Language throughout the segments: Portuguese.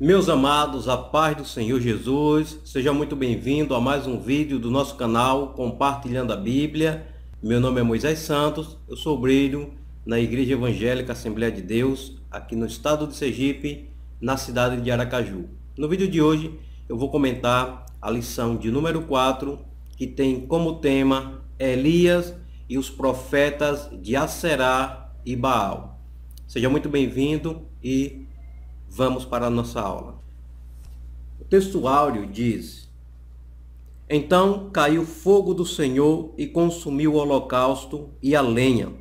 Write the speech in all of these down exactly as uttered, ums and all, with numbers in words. Meus amados, a paz do Senhor Jesus, seja muito bem-vindo a mais um vídeo do nosso canal Compartilhando a Bíblia. Meu nome é Moisés Santos, eu sou obreiro na Igreja Evangélica Assembleia de Deus, aqui no estado de Sergipe, na cidade de Aracaju. No vídeo de hoje eu vou comentar a lição de número quatro, que tem como tema Elias e os profetas de Aserá e Baal. Seja muito bem-vindo e vamos para a nossa aula. O textuário diz: então caiu fogo do Senhor e consumiu o holocausto e a lenha,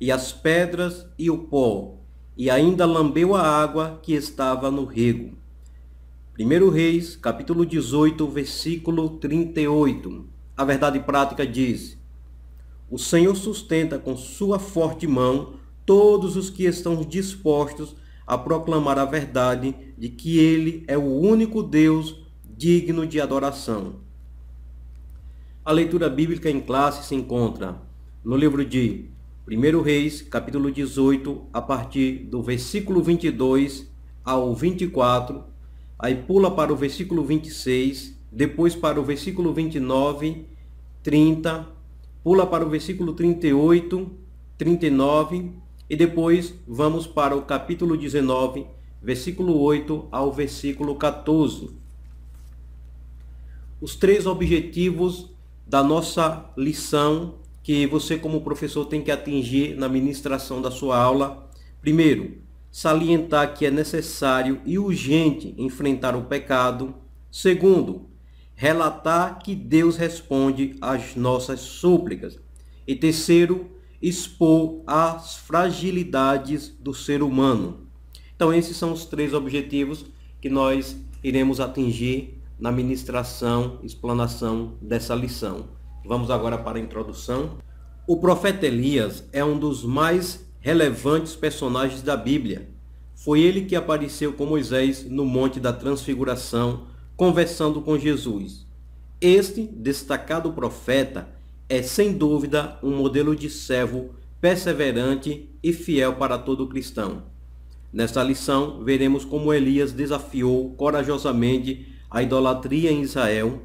e as pedras e o pó, e ainda lambeu a água que estava no rego. Primeiro Reis, capítulo dezoito, versículo trinta e oito. A verdade prática diz: o Senhor sustenta com sua forte mão todos os que estão dispostos a proclamar a verdade de que ele é o único Deus digno de adoração. A leitura bíblica em classe se encontra no livro de Primeiro Reis, capítulo dezoito, a partir do versículo vinte e dois ao vinte e quatro, aí pula para o versículo vinte e seis, depois para o versículo vinte e nove, trinta, pula para o versículo trinta e oito, trinta e nove, e depois vamos para o capítulo dezenove, versículo oito ao versículo quatorze. Os três objetivos da nossa lição que você como professor tem que atingir na ministração da sua aula. Primeiro, salientar que é necessário e urgente enfrentar o pecado. Segundo, relatar que Deus responde às nossas súplicas. E terceiro, expor as fragilidades do ser humano. Então esses são os três objetivos que nós iremos atingir na ministração, explanação dessa lição. Vamos agora para a introdução. O profeta Elias é um dos mais relevantes personagens da Bíblia. Foi ele que apareceu com Moisés no Monte da Transfiguração, conversando com Jesus. Este destacado profeta é sem dúvida um modelo de servo perseverante e fiel para todo cristão. Nesta lição veremos como Elias desafiou corajosamente a idolatria em Israel,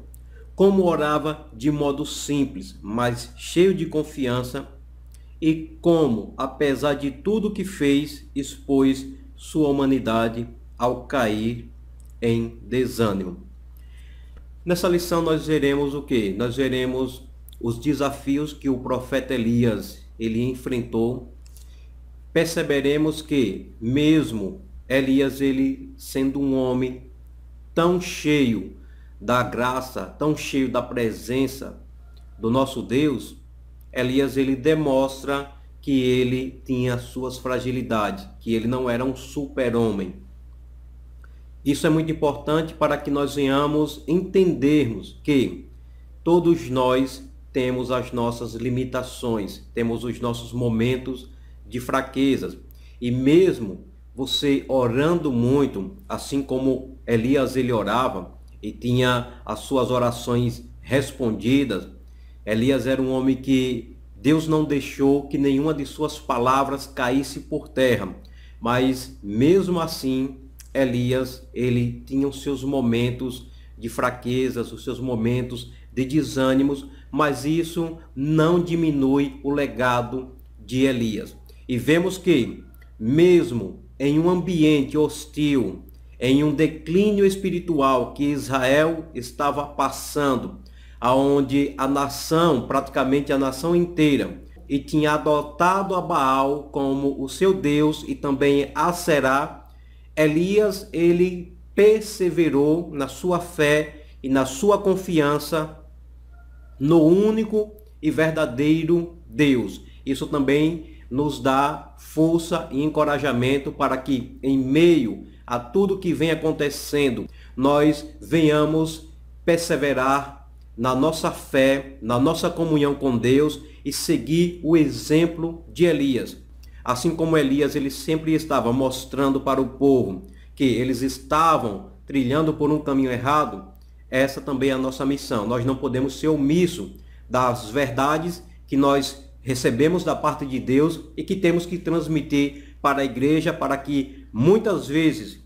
como orava de modo simples, mas cheio de confiança, e como, apesar de tudo que fez, expôs sua humanidade ao cair em desânimo. Nessa lição nós veremos o que? Nós veremos os desafios que o profeta Elias ele enfrentou. Perceberemos que mesmo Elias ele sendo um homem tão cheio da graça, tão cheio da presença do nosso Deus, Elias ele demonstra que ele tinha suas fragilidades, que ele não era um super-homem. Isso é muito importante para que nós venhamos entendermos que todos nós temos as nossas limitações, temos os nossos momentos de fraquezas. E mesmo você orando muito, assim como Elias ele orava e tinha as suas orações respondidas, Elias era um homem que Deus não deixou que nenhuma de suas palavras caísse por terra. Mas mesmo assim, Elias ele tinha os seus momentos de fraquezas, os seus momentos de desânimos, mas isso não diminui o legado de Elias. E vemos que, mesmo em um ambiente hostil, em um declínio espiritual que Israel estava passando, aonde a nação, praticamente a nação inteira, e tinha adotado a Baal como o seu Deus e também a Aserá, Elias ele perseverou na sua fé e na sua confiança no único e verdadeiro Deus. Isso também nos dá força e encorajamento para que, em meio a tudo que vem acontecendo, nós venhamos perseverar na nossa fé, na nossa comunhão com Deus e seguir o exemplo de Elias. Assim como Elias, ele sempre estava mostrando para o povo que eles estavam trilhando por um caminho errado, Essa também é a nossa missão. Nós não podemos ser omissos das verdades que nós recebemos da parte de Deus e que temos que transmitir para a igreja, para que muitas vezes,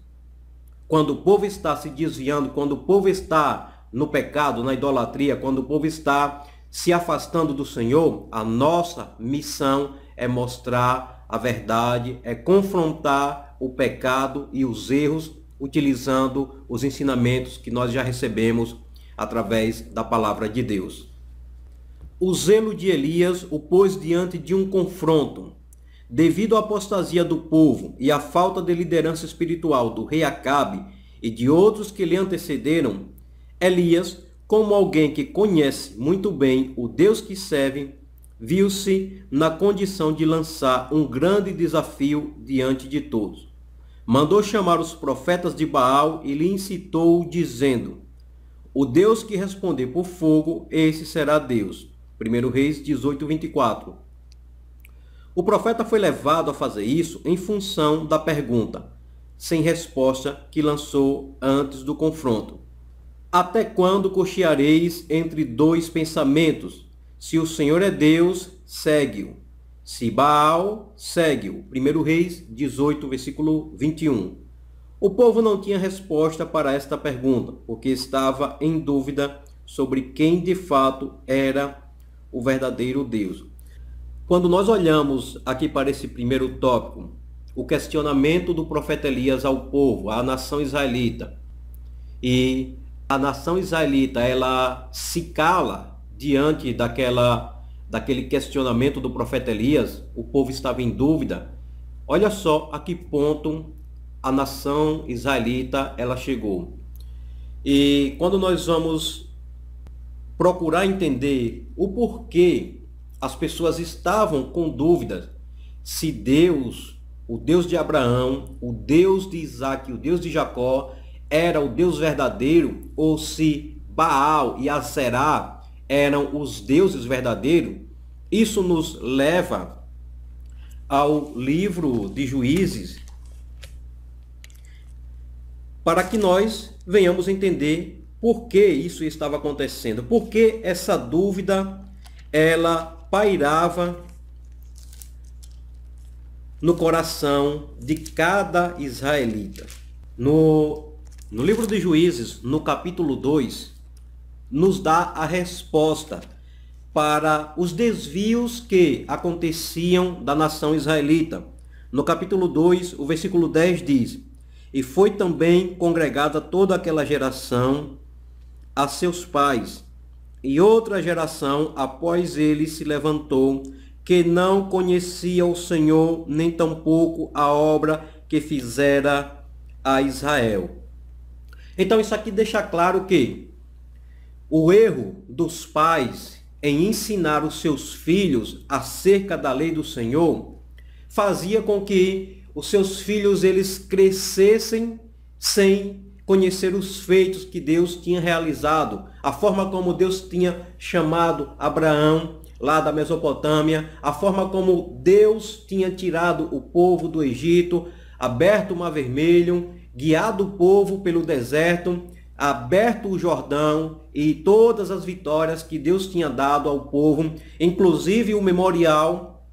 quando o povo está se desviando, quando o povo está no pecado, na idolatria, quando o povo está se afastando do Senhor, a nossa missão é mostrar a verdade, é confrontar o pecado e os erros, utilizando os ensinamentos que nós já recebemos através da palavra de Deus. O zelo de Elias o pôs diante de um confronto. Devido à apostasia do povo e à falta de liderança espiritual do rei Acabe e de outros que lhe antecederam, Elias, como alguém que conhece muito bem o Deus que serve, viu-se na condição de lançar um grande desafio diante de todos. Mandou chamar os profetas de Baal e lhe incitou, dizendo: "O Deus que responder por fogo, esse será Deus." primeiro Reis dezoito, vinte e quatro. O profeta foi levado a fazer isso em função da pergunta, sem resposta, que lançou antes do confronto. Até quando cocheareis entre dois pensamentos? Se o Senhor é Deus, segue-o. Se Baal, segue-o. primeiro Reis dezoito, versículo vinte e um. O povo não tinha resposta para esta pergunta, porque estava em dúvida sobre quem de fato era o verdadeiro Deus. Quando nós olhamos aqui para esse primeiro tópico, o questionamento do profeta Elias ao povo, à nação israelita, e a nação israelita, ela se cala diante daquela, daquele questionamento do profeta Elias, o povo estava em dúvida. Olha só a que ponto a nação israelita ela chegou. E quando nós vamos procurar entender o porquê as pessoas estavam com dúvidas se Deus, o Deus de Abraão, o Deus de Isaac, o Deus de Jacó, era o Deus verdadeiro, ou se Baal e Aserá eram os deuses verdadeiros, isso nos leva ao livro de Juízes, para que nós venhamos entender por que isso estava acontecendo, por que essa dúvida ela pairava no coração de cada israelita. No, no livro de Juízes, no capítulo dois, nos dá a resposta para os desvios que aconteciam da nação israelita. No capítulo dois, o versículo dez diz: "E foi também congregada toda aquela geração a seus pais, e outra geração após ele se levantou, que não conhecia o Senhor, nem tampouco a obra que fizera a Israel." Então isso aqui deixa claro que o erro dos pais em ensinar os seus filhos acerca da lei do Senhor fazia com que os seus filhos eles crescessem sem conhecer os feitos que Deus tinha realizado, a forma como Deus tinha chamado Abraão lá da Mesopotâmia, a forma como Deus tinha tirado o povo do Egito, aberto o Mar Vermelho, guiado o povo pelo deserto, aberto o Jordão, e todas as vitórias que Deus tinha dado ao povo, inclusive o memorial,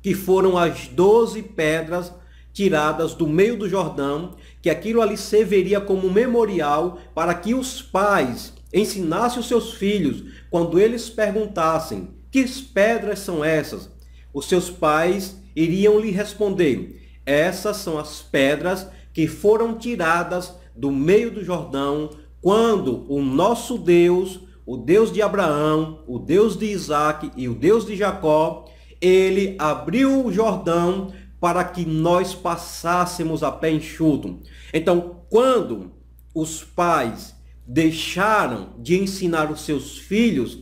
que foram as doze pedras tiradas do meio do Jordão, que aquilo ali serviria como memorial para que os pais ensinassem os seus filhos, quando eles perguntassem: "Que pedras são essas?", os seus pais iriam lhe responder: "Essas são as pedras que foram tiradas do meio do Jordão, quando o nosso Deus, o Deus de Abraão, o Deus de Isaac e o Deus de Jacó, ele abriu o Jordão para que nós passássemos a pé enxuto." Então, quando os pais deixaram de ensinar os seus filhos,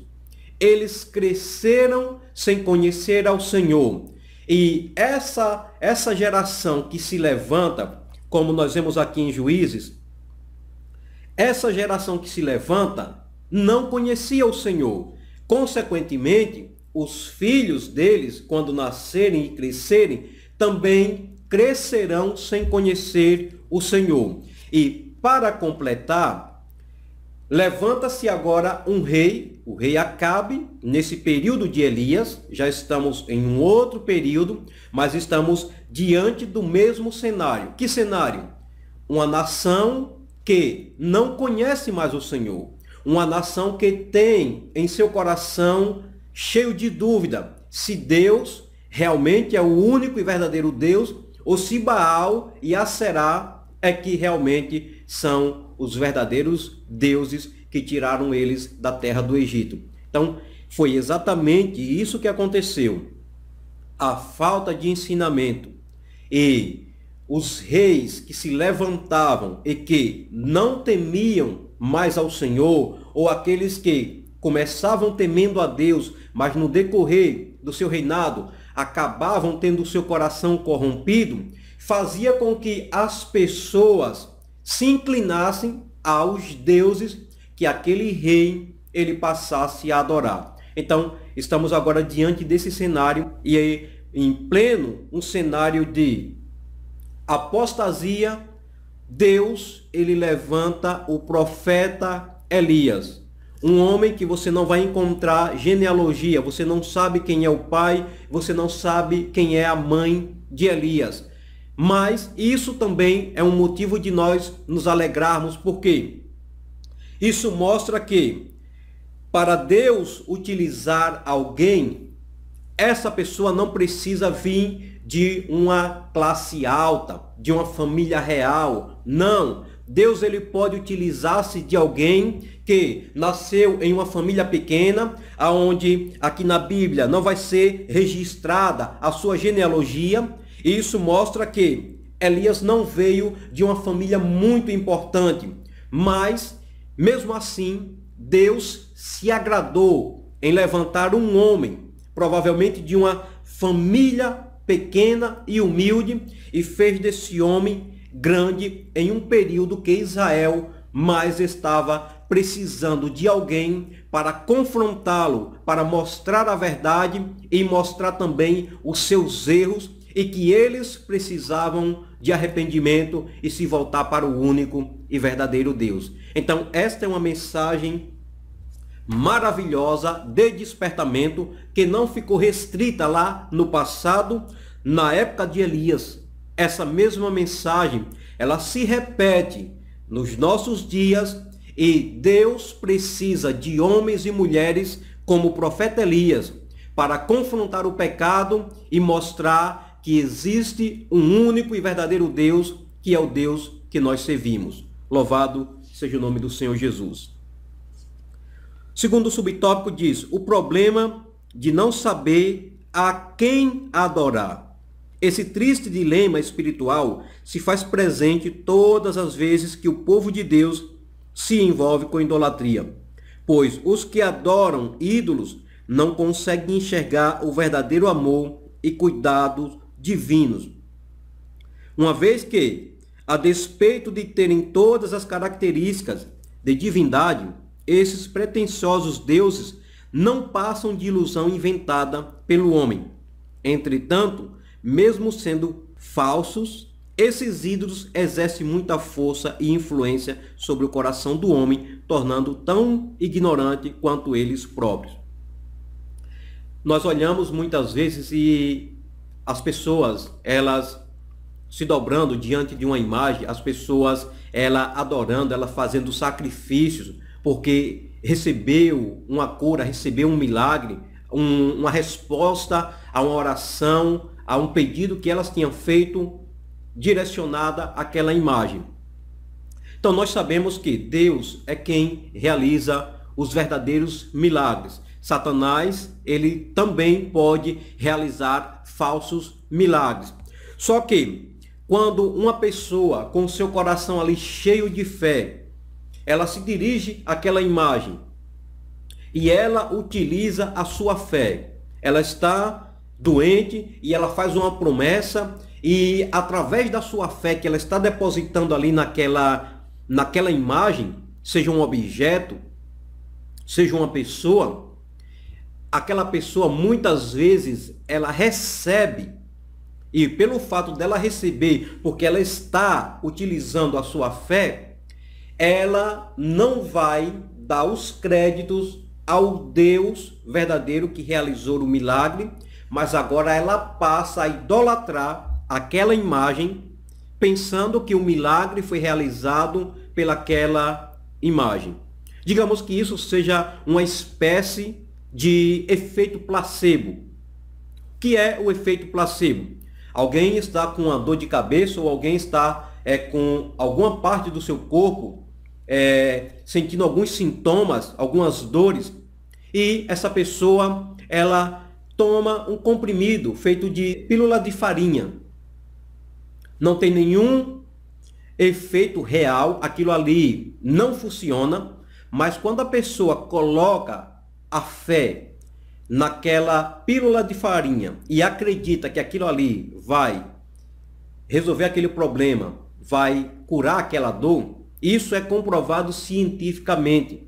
eles cresceram sem conhecer ao Senhor. E essa, essa geração que se levanta, como nós vemos aqui em Juízes, essa geração que se levanta não conhecia o Senhor. Consequentemente, os filhos deles, quando nascerem e crescerem, também crescerão sem conhecer o Senhor. E para completar, Levanta-se agora um rei, o rei Acabe, nesse período de Elias. Já estamos em um outro período, mas estamos diante do mesmo cenário. Que cenário? Uma nação que não conhece mais o Senhor. Uma nação que tem em seu coração cheio de dúvida se Deus realmente é o único e verdadeiro Deus ou se Baal e Aserá é que realmente são os verdadeiros deuses que tiraram eles da terra do Egito. Então, foi exatamente isso que aconteceu. A falta de ensinamento e os reis que se levantavam e que não temiam mais ao Senhor, ou aqueles que começavam temendo a Deus, mas no decorrer do seu reinado acabavam tendo o seu coração corrompido, fazia com que as pessoas se inclinassem aos deuses que aquele rei ele passasse a adorar. Então, estamos agora diante desse cenário, e aí, em pleno, um cenário de apostasia, Deus, ele levanta o profeta Elias, um homem que você não vai encontrar genealogia, você não sabe quem é o pai, você não sabe quem é a mãe de Elias. Mas isso também é um motivo de nós nos alegrarmos, porque isso mostra que para Deus utilizar alguém, essa pessoa não precisa vir de uma classe alta, de uma família real. Não, Deus ele pode utilizar-se de alguém que nasceu em uma família pequena, aonde aqui na Bíblia não vai ser registrada a sua genealogia. Isso mostra que Elias não veio de uma família muito importante, mas, mesmo assim, Deus se agradou em levantar um homem, provavelmente de uma família pequena e humilde, e fez desse homem grande em um período que Israel mais estava precisando de alguém para confrontá-lo, para mostrar a verdade e mostrar também os seus erros, e que eles precisavam de arrependimento e se voltar para o único e verdadeiro Deus. Então, esta é uma mensagem maravilhosa de despertamento, que não ficou restrita lá no passado, na época de Elias. Essa mesma mensagem, ela se repete nos nossos dias, e Deus precisa de homens e mulheres como o profeta Elias, para confrontar o pecado e mostrar que existe um único e verdadeiro Deus, que é o Deus que nós servimos. Louvado seja o nome do Senhor Jesus. Segundo subtópico diz, o problema de não saber a quem adorar. Esse triste dilema espiritual se faz presente todas as vezes que o povo de Deus se envolve com idolatria, pois os que adoram ídolos não conseguem enxergar o verdadeiro amor e cuidados divinos. Uma vez que, a despeito de terem todas as características de divindade, esses pretensiosos deuses não passam de ilusão inventada pelo homem. Entretanto, mesmo sendo falsos, esses ídolos exercem muita força e influência sobre o coração do homem, tornando-o tão ignorante quanto eles próprios. Nós olhamos muitas vezes e as pessoas, elas se dobrando diante de uma imagem, as pessoas, ela adorando, ela fazendo sacrifícios, porque recebeu uma cura, recebeu um milagre, um, uma resposta a uma oração, a um pedido que elas tinham feito direcionada àquela imagem. Então nós sabemos que Deus é quem realiza os verdadeiros milagres. Satanás, ele também pode realizar falsos milagres. Só que, quando uma pessoa com seu coração ali cheio de fé, ela se dirige àquela imagem e ela utiliza a sua fé. Ela está doente e ela faz uma promessa, e através da sua fé que ela está depositando ali naquela, naquela imagem, seja um objeto, seja uma pessoa, aquela pessoa muitas vezes ela recebe, e pelo fato dela receber, porque ela está utilizando a sua fé, ela não vai dar os créditos ao Deus verdadeiro que realizou o milagre, mas agora ela passa a idolatrar aquela imagem, pensando que o milagre foi realizado pelaquela imagem. Digamos que isso seja uma espécie de efeito placebo. O que é o efeito placebo? Alguém está com uma dor de cabeça ou alguém está é, com alguma parte do seu corpo é, sentindo alguns sintomas, algumas dores, e essa pessoa ela toma um comprimido feito de pílula de farinha. Não tem nenhum efeito real, aquilo ali não funciona, mas quando a pessoa coloca a fé naquela pílula de farinha e acredita que aquilo ali vai resolver aquele problema, vai curar aquela dor, isso é comprovado cientificamente.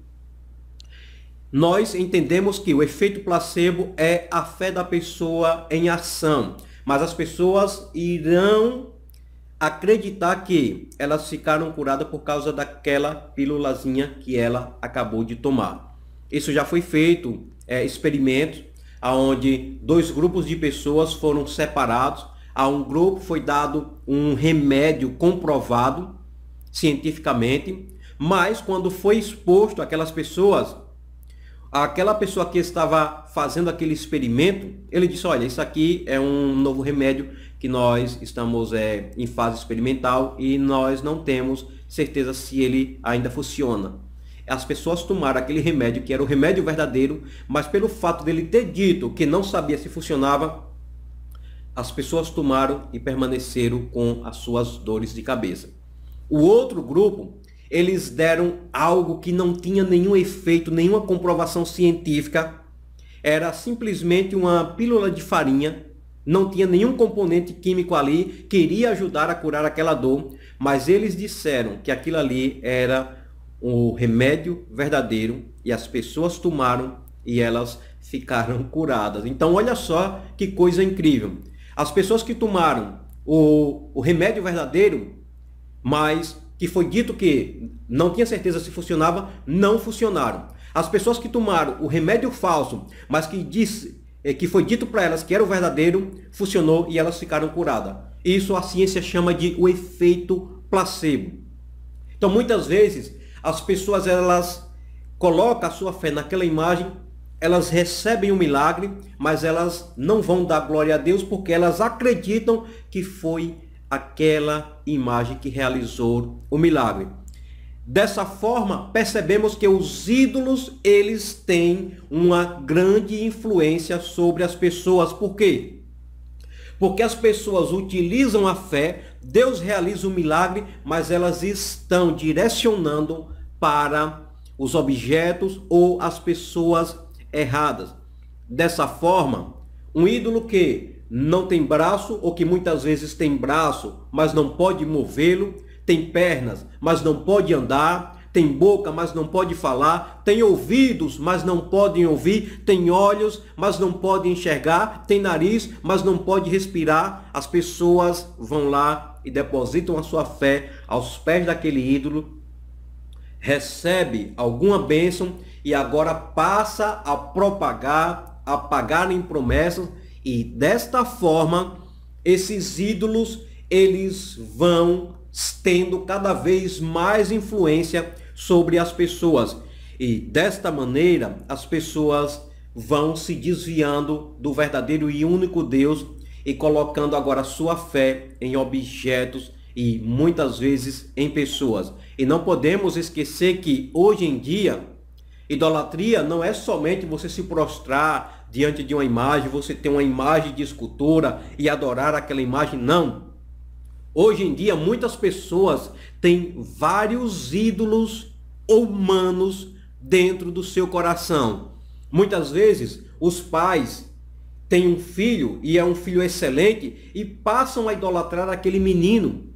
Nós entendemos que o efeito placebo é a fé da pessoa em ação, mas as pessoas irão acreditar que elas ficaram curadas por causa daquela pílulazinha que ela acabou de tomar. Isso já foi feito é, experimento onde dois grupos de pessoas foram separados. A um grupo foi dado um remédio comprovado cientificamente, mas quando foi exposto aquelas pessoas, aquela pessoa que estava fazendo aquele experimento, ele disse: olha, isso aqui é um novo remédio que nós estamos é, em fase experimental e nós não temos certeza se ele ainda funciona. As pessoas tomaram aquele remédio que era o remédio verdadeiro, mas pelo fato dele ter dito que não sabia se funcionava, as pessoas tomaram e permaneceram com as suas dores de cabeça. O outro grupo, eles deram algo que não tinha nenhum efeito, nenhuma comprovação científica, era simplesmente uma pílula de farinha, não tinha nenhum componente químico ali, queria ajudar a curar aquela dor, mas eles disseram que aquilo ali era o remédio verdadeiro e as pessoas tomaram e elas ficaram curadas. Então olha só que coisa incrível. As pessoas que tomaram o, o remédio verdadeiro, mas que foi dito que não tinha certeza se funcionava, não funcionaram. As pessoas que tomaram o remédio falso, mas que disse que foi dito para elas que era o verdadeiro, funcionou e elas ficaram curadas. Isso a ciência chama de o efeito placebo. Então muitas vezes as pessoas elas colocam a sua fé naquela imagem, elas recebem um milagre, mas elas não vão dar glória a Deus porque elas acreditam que foi aquela imagem que realizou o milagre. Dessa forma, percebemos que os ídolos, eles têm uma grande influência sobre as pessoas. Por quê? Porque as pessoas utilizam a fé, Deus realiza o milagre, mas elas estão direcionando para os objetos ou as pessoas erradas. Dessa forma, um ídolo que não tem braço, ou que muitas vezes tem braço, mas não pode movê-lo, tem pernas, mas não pode andar, tem boca, mas não pode falar, tem ouvidos, mas não podem ouvir, tem olhos, mas não podem enxergar, tem nariz, mas não pode respirar. As pessoas vão lá e depositam a sua fé aos pés daquele ídolo, recebe alguma bênção e agora passa a propagar, a pagar em promessas, e desta forma esses ídolos eles vão tendo cada vez mais influência sobre as pessoas, e desta maneira as pessoas vão se desviando do verdadeiro e único Deus e colocando agora sua fé em objetos e muitas vezes em pessoas. E não podemos esquecer que hoje em dia idolatria não é somente você se prostrar diante de uma imagem, você ter uma imagem de escultura e adorar aquela imagem, não. Hoje em dia, muitas pessoas têm vários ídolos humanos dentro do seu coração. Muitas vezes, os pais têm um filho e é um filho excelente e passam a idolatrar aquele menino.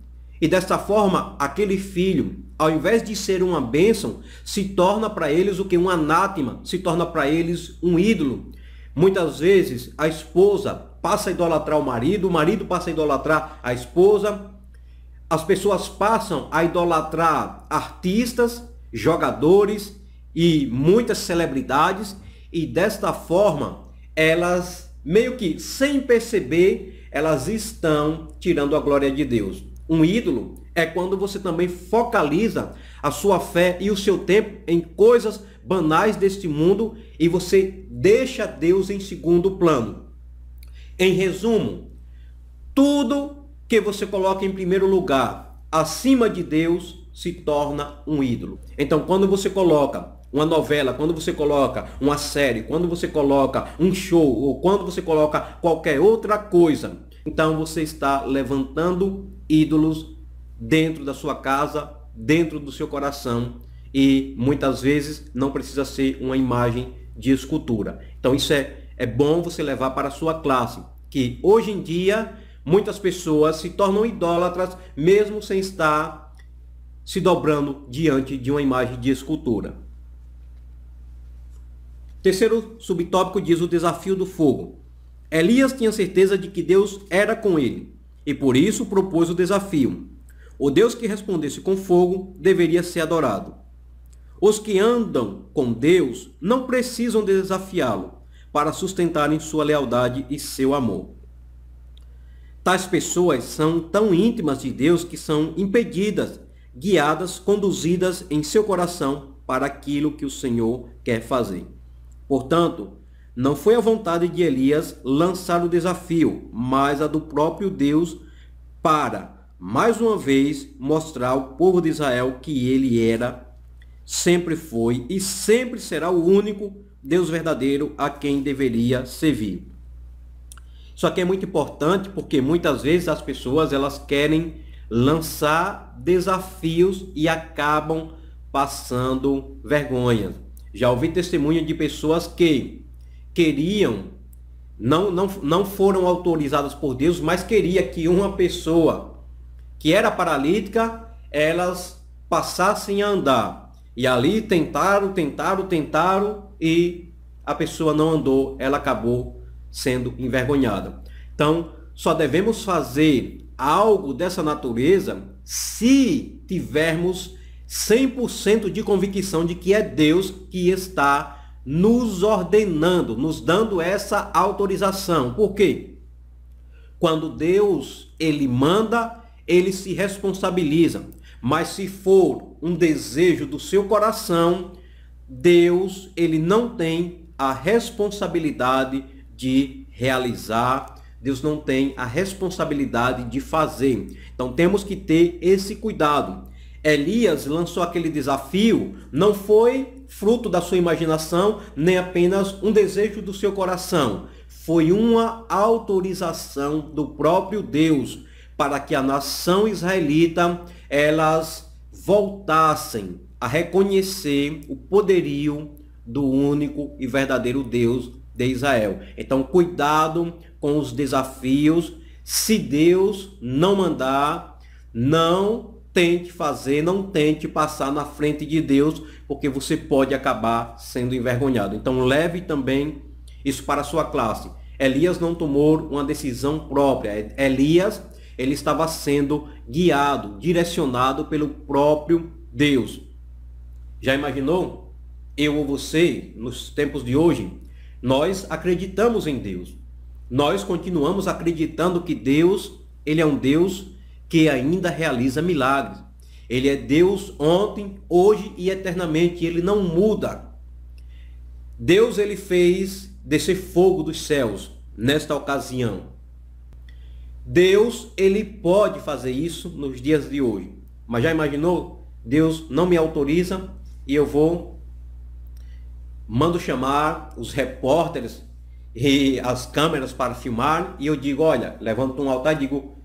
E desta forma, aquele filho, ao invés de ser uma bênção, se torna para eles o que? Um anátema, se torna para eles um ídolo. Muitas vezes, a esposa passa a idolatrar o marido, o marido passa a idolatrar a esposa, as pessoas passam a idolatrar artistas, jogadores e muitas celebridades, e desta forma elas, meio que sem perceber, elas estão tirando a glória de Deus. Um ídolo é quando você também focaliza a sua fé e o seu tempo em coisas banais deste mundo e você deixa Deus em segundo plano. Em resumo, tudo que você coloca em primeiro lugar, acima de Deus, se torna um ídolo. Então, quando você coloca uma novela, quando você coloca uma série, quando você coloca um show, ou quando você coloca qualquer outra coisa, então você está levantando ídolos dentro da sua casa, dentro do seu coração, e muitas vezes não precisa ser uma imagem de escultura. Então isso é, é bom você levar para a sua classe, que hoje em dia muitas pessoas se tornam idólatras mesmo sem estar se dobrando diante de uma imagem de escultura. Terceiro subtópico diz o desafio do fogo. Elias tinha certeza de que Deus era com ele e por isso propôs o desafio. O Deus que respondesse com fogo deveria ser adorado. Os que andam com Deus não precisam desafiá-lo para sustentarem sua lealdade e seu amor. Tais pessoas são tão íntimas de Deus que são impedidas, guiadas, conduzidas em seu coração para aquilo que o Senhor quer fazer. Portanto, não foi a vontade de Elias lançar o desafio, mas a do próprio Deus para, mais uma vez, mostrar ao povo de Israel que ele era, sempre foi e sempre será o único Deus verdadeiro a quem deveria servir. Isso aqui é muito importante porque muitas vezes as pessoas elas querem lançar desafios e acabam passando vergonha. Já ouvi testemunho de pessoas que queriam, não, não, não foram autorizadas por Deus, mas queria que uma pessoa que era paralítica, elas passassem a andar. E ali tentaram, tentaram, tentaram e a pessoa não andou, ela acabou sendo envergonhada. Então, só devemos fazer algo dessa natureza se tivermos cem por cento de convicção de que é Deus que está nos ordenando, nos dando essa autorização. Por quê? Quando Deus ele manda, ele se responsabiliza. Mas se for um desejo do seu coração, Deus ele não tem a responsabilidade de realizar. Deus não tem a responsabilidade de fazer. Então temos que ter esse cuidado. Elias lançou aquele desafio, não foi fruto da sua imaginação, nem apenas um desejo do seu coração. Foi uma autorização do próprio Deus para que a nação israelita elas voltassem a reconhecer o poderio do único e verdadeiro Deus de Israel. Então, cuidado com os desafios. Se Deus não mandar, não tente fazer, não tente passar na frente de Deus, porque você pode acabar sendo envergonhado. Então leve também isso para a sua classe. Elias não tomou uma decisão própria. Elias, ele estava sendo guiado, direcionado pelo próprio Deus. Já imaginou? Eu ou você, nos tempos de hoje, nós acreditamos em Deus. Nós continuamos acreditando que Deus, ele é um Deus que ainda realiza milagres. Ele é Deus ontem, hoje e eternamente. Ele não muda. Deus ele fez descer fogo dos céus nesta ocasião. Deus ele pode fazer isso nos dias de hoje. Mas já imaginou? Deus não me autoriza e eu vou, mando chamar os repórteres e as câmeras para filmar e eu digo, olha, levanto um altar e digo,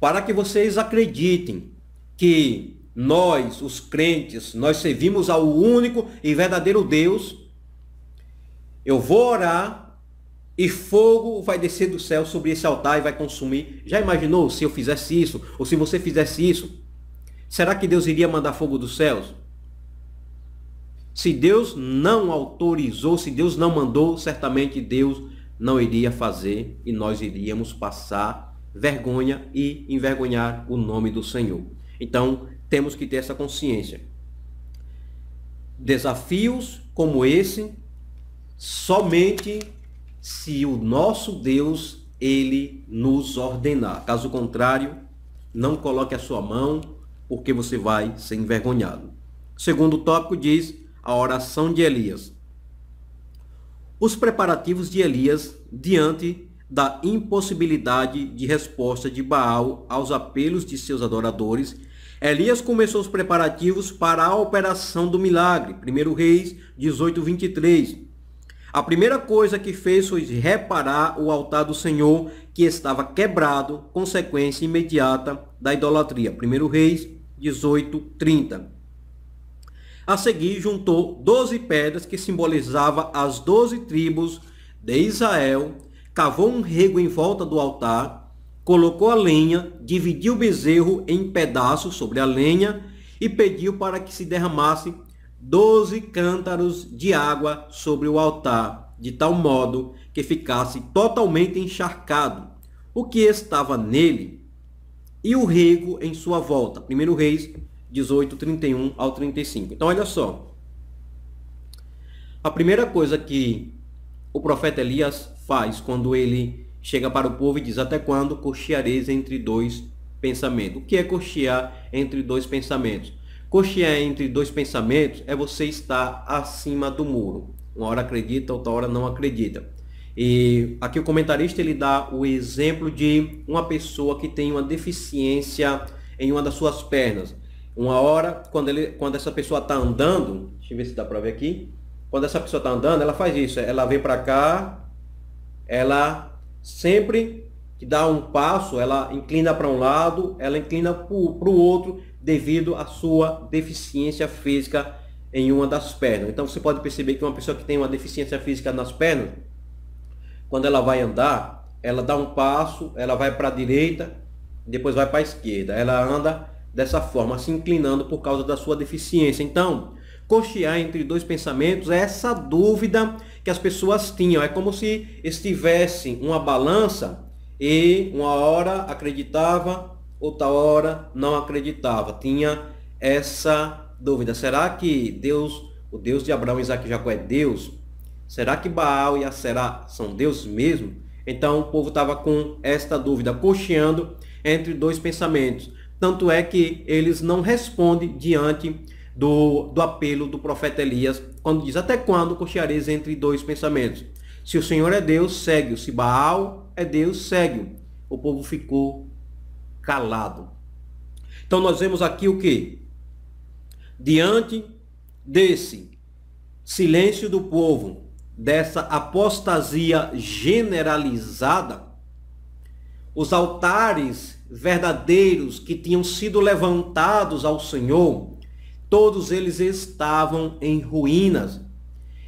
para que vocês acreditem que nós, os crentes, nós servimos ao único e verdadeiro Deus, eu vou orar e fogo vai descer do céu sobre esse altar e vai consumir. Já imaginou se eu fizesse isso? Ou se você fizesse isso? Será que Deus iria mandar fogo dos céus? Se Deus não autorizou, se Deus não mandou, certamente Deus não iria fazer e nós iríamos passar vergonha e envergonhar o nome do Senhor. Então, temos que ter essa consciência. Desafios como esse, somente se o nosso Deus, ele nos ordenar. Caso contrário, não coloque a sua mão, porque você vai ser envergonhado. Segundo tópico diz, a oração de Elias. Os preparativos de Elias diante da impossibilidade de resposta de Baal aos apelos de seus adoradores, Elias começou os preparativos para a operação do milagre. Primeiro Reis dezoito, vinte e três. A primeira coisa que fez foi reparar o altar do Senhor, que estava quebrado, consequência imediata da idolatria. Primeiro Reis dezoito, trinta. A seguir, juntou doze pedras que simbolizavam as doze tribos de Israel, cavou um rego em volta do altar, colocou a lenha, dividiu o bezerro em pedaços sobre a lenha e pediu para que se derramasse doze cântaros de água sobre o altar, de tal modo que ficasse totalmente encharcado o que estava nele e o rego em sua volta. Primeiro Reis dezoito, trinta e um ao trinta e cinco. Então, olha só. A primeira coisa que o profeta Elias faz quando ele chega para o povo e diz: até quando cocheareis entre dois pensamentos? O que é cochear entre dois pensamentos? Cochear entre dois pensamentos é você estar acima do muro. Uma hora acredita, outra hora não acredita. E aqui o comentarista ele dá o exemplo de uma pessoa que tem uma deficiência em uma das suas pernas. Uma hora, quando, ele, quando essa pessoa está andando, deixa eu ver se dá para ver aqui. Quando essa pessoa está andando, ela faz isso. Ela vem para cá, ela sempre que dá um passo, ela inclina para um lado, ela inclina para o outro, devido à sua deficiência física em uma das pernas. Então, você pode perceber que uma pessoa que tem uma deficiência física nas pernas, quando ela vai andar, ela dá um passo, ela vai para a direita, depois vai para a esquerda. Ela anda dessa forma, se inclinando por causa da sua deficiência. Então, cochear entre dois pensamentos é essa dúvida que as pessoas tinham. É como se estivesse uma balança e uma hora acreditava, outra hora não acreditava. Tinha essa dúvida: será que Deus, o Deus de Abraão, Isaac e Jacó é Deus? Será que Baal e Aserá são Deus mesmo? Então o povo estava com esta dúvida, cocheando entre dois pensamentos. Tanto é que eles não respondem diante do, do apelo do profeta Elias, quando diz: até quando cocheareis entre dois pensamentos? Se o Senhor é Deus, segue-o. Se Baal é Deus, segue-o. O povo ficou calado. Então nós vemos aqui o que? Diante desse silêncio do povo, dessa apostasia generalizada, os altares verdadeiros que tinham sido levantados ao Senhor, todos eles estavam em ruínas.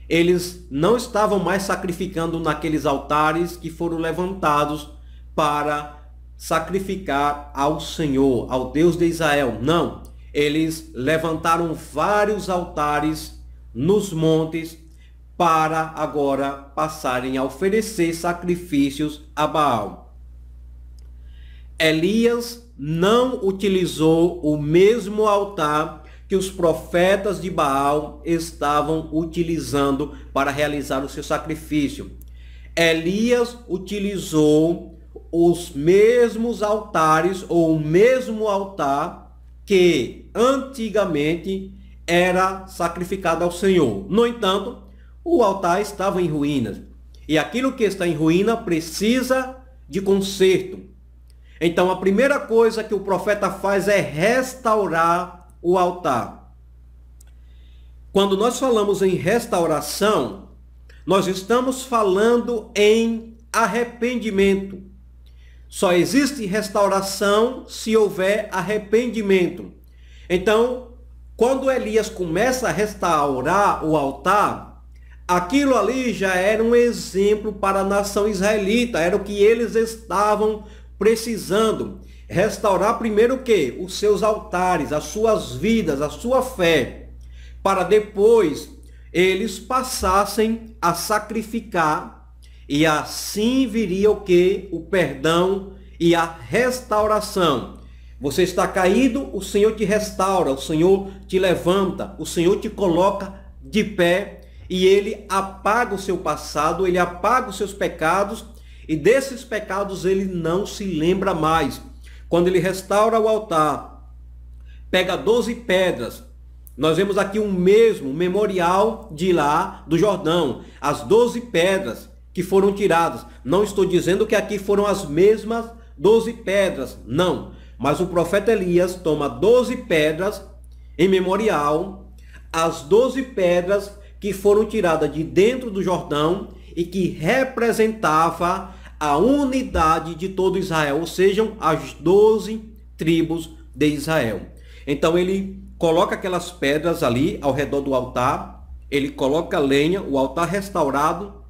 Eles não estavam mais sacrificando naqueles altares que foram levantados para sacrificar ao Senhor, ao Deus de Israel. Não, eles levantaram vários altares nos montes para agora passarem a oferecer sacrifícios a Baal. Elias não utilizou o mesmo altar que os profetas de Baal estavam utilizando para realizar o seu sacrifício. Elias utilizou os mesmos altares, ou o mesmo altar que antigamente era sacrificado ao Senhor. No entanto, o altar estava em ruínas. E aquilo que está em ruína precisa de conserto. Então, a primeira coisa que o profeta faz é restaurar o altar. Quando nós falamos em restauração, nós estamos falando em arrependimento. Só existe restauração se houver arrependimento. Então, quando Elias começa a restaurar o altar, aquilo ali já era um exemplo para a nação israelita, era o que eles estavam precisando restaurar. Primeiro o que? Os seus altares, as suas vidas, a sua fé, para depois eles passassem a sacrificar, e assim viria o que? O perdão e a restauração. Você está caído, o Senhor te restaura, o Senhor te levanta, o Senhor te coloca de pé e Ele apaga o seu passado, Ele apaga os seus pecados e desses pecados Ele não se lembra mais. Quando Ele restaura o altar, pega doze pedras. Nós vemos aqui o mesmo memorial de lá do Jordão, as doze pedras que foram tiradas. Não estou dizendo que aqui foram as mesmas doze pedras, não. Mas o profeta Elias toma doze pedras em memorial, as doze pedras que foram tiradas de dentro do Jordão e que representava a unidade de todo Israel, ou seja, as doze tribos de Israel. Então ele coloca aquelas pedras ali ao redor do altar, ele coloca lenha, o altar restaurado,